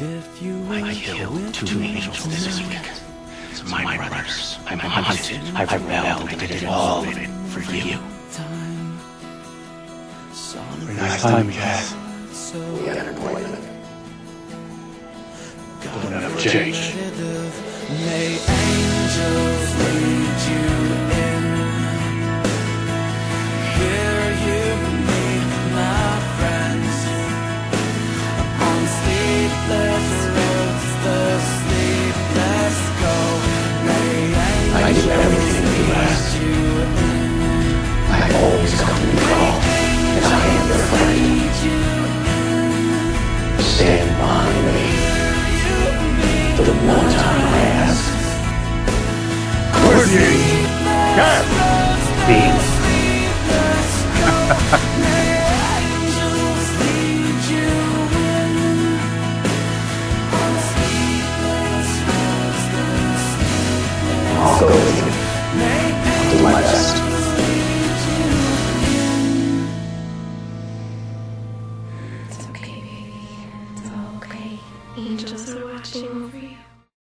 And if you I killed two angels this week. It's my brothers. I'm hunted. I've rebelled. I did all of it for you. Very nice time, Cass. We had an appointment. Don't have changed. May angels lead you in. I do everything we ask. I have always come to call, and I am their friend. Stand by me for the one time I ask. Courtney! Yes! Beans! I'll go with you. I'll do my best. It's okay, baby. It's okay. Angels are watching over you.